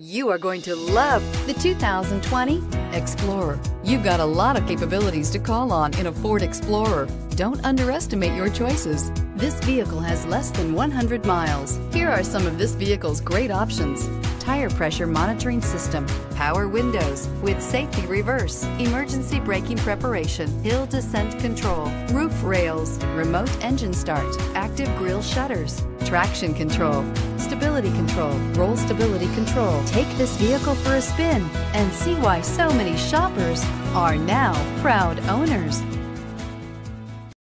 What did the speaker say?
You are going to love the 2020 Explorer. You've got a lot of capabilities to call on in a Ford Explorer. Don't underestimate your choices. This vehicle has less than 100 miles. Here are some of this vehicle's great options: tire pressure monitoring system, power windows with safety reverse, emergency braking preparation, hill descent control, roof rails, remote engine start, active grille shutters, traction control, stability control, roll stability control. Take this vehicle for a spin and see why so many shoppers are now proud owners.